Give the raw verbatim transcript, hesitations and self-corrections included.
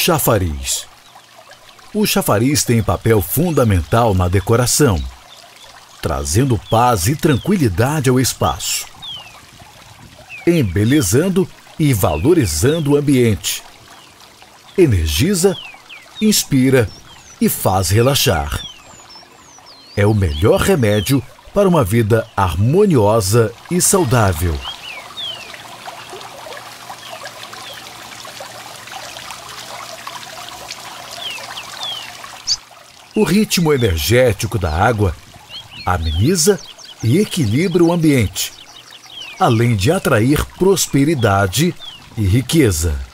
Chafariz. O chafariz tem papel fundamental na decoração, trazendo paz e tranquilidade ao espaço, embelezando e valorizando o ambiente. Energiza, inspira e faz relaxar. É o melhor remédio para uma vida harmoniosa e saudável. O ritmo energético da água ameniza e equilibra o ambiente, além de atrair prosperidade e riqueza.